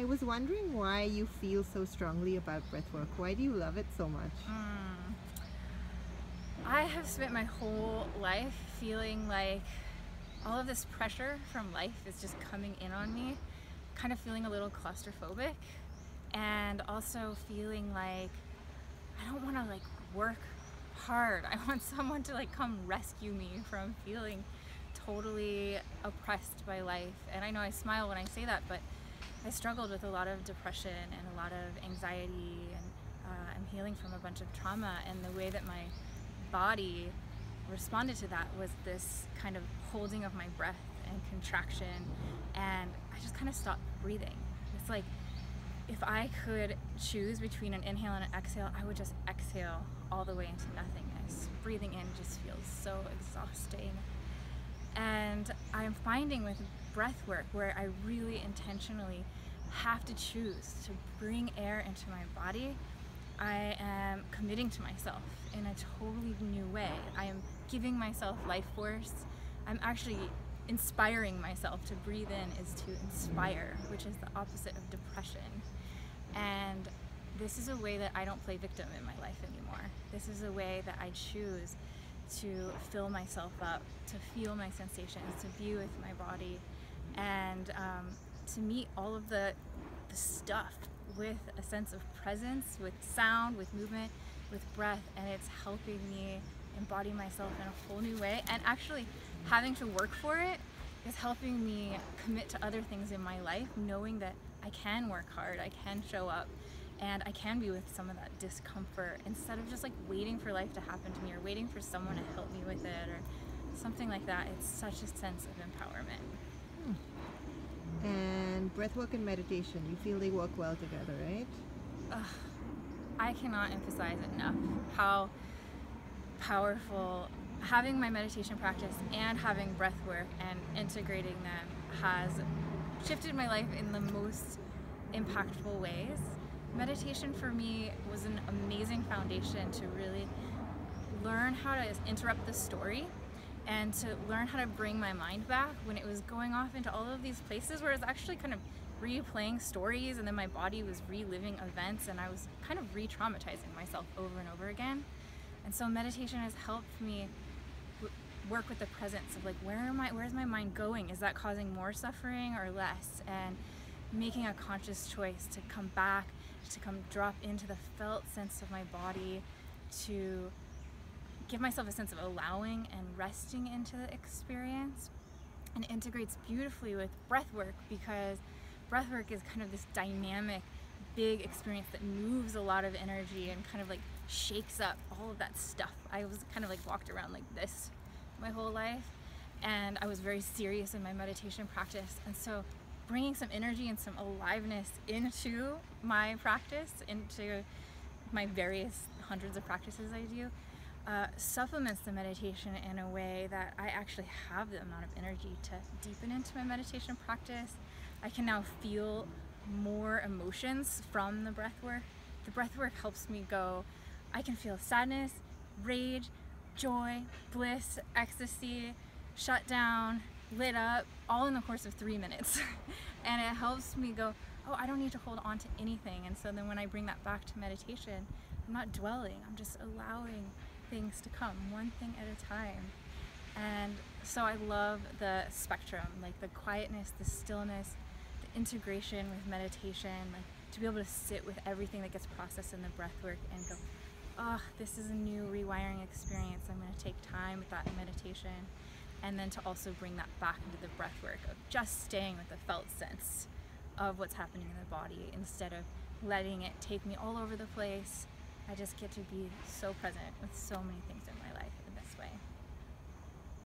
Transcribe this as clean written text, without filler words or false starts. I was wondering why you feel so strongly about breathwork. Why do you love it so much? I have spent my whole life feeling like all of this pressure from life is just coming in on me, kind of feeling a little claustrophobic, and also feeling like I don't want to like work hard. I want someone to like come rescue me from feeling totally oppressed by life. And I know I smile when I say that, but I struggled with a lot of depression and a lot of anxiety, and I'm healing from a bunch of trauma, and the way that my body responded to that was this kind of holding of my breath and contraction, and I just kind of stopped breathing. It's like if I could choose between an inhale and an exhale, I would just exhale all the way into nothingness. Breathing in just feels so exhausting. And I'm finding with breath work where I really intentionally have to choose to bring air into my body, I am committing to myself in a totally new way. I am giving myself life force. I'm actually inspiring myself. To breathe in is to inspire, which is the opposite of depression. And this is a way that I don't play victim in my life anymore. This is a way that I choose to fill myself up, to feel my sensations, to be with my body, and to meet all of the stuff with a sense of presence, with sound, with movement, with breath. And it's helping me embody myself in a whole new way, and actually having to work for it is helping me commit to other things in my life, knowing that I can work hard, I can show up, and I can be with some of that discomfort instead of just like waiting for life to happen to me or waiting for someone to help me with it or something like that. It's such a sense of empowerment. And breathwork and meditation, you feel they work well together, right? I cannot emphasize enough how powerful having my meditation practice and having breathwork and integrating them has shifted my life in the most impactful ways. Meditation for me was an amazing foundation to really learn how to interrupt the story and to learn how to bring my mind back when it was going off into all of these places where it was actually kind of replaying stories, and then my body was reliving events, and I was kind of re-traumatizing myself over and over again. And so meditation has helped me work with the presence of like, where's my mind going? Is that causing more suffering or less? And making a conscious choice to come back, to come drop into the felt sense of my body, to give myself a sense of allowing and resting into the experience. And integrates beautifully with breath work, because breath work is kind of this dynamic, big experience that moves a lot of energy and kind of like shakes up all of that stuff. I was kind of like walked around like this my whole life, and I was very serious in my meditation practice. And so bringing some energy and some aliveness into my practice, into my various hundreds of practices I do, supplements the meditation in a way that I actually have the amount of energy to deepen into my meditation practice. I can now feel more emotions from the breath work. The breath work helps me go, I can feel sadness, rage, joy, bliss, ecstasy, shut down, lit up, all in the course of 3 minutes. And it helps me go, oh, I don't need to hold on to anything. And so then when I bring that back to meditation, I'm not dwelling, I'm just allowing things to come, one thing at a time. And so I love the spectrum, like the quietness, the stillness, the integration with meditation, like to be able to sit with everything that gets processed in the breath work and go, oh, this is a new rewiring experience, I'm going to take time with that in meditation. And then to also bring that back into the breath work of just staying with the felt sense of what's happening in the body instead of letting it take me all over the place. I just get to be so present with so many things in my life.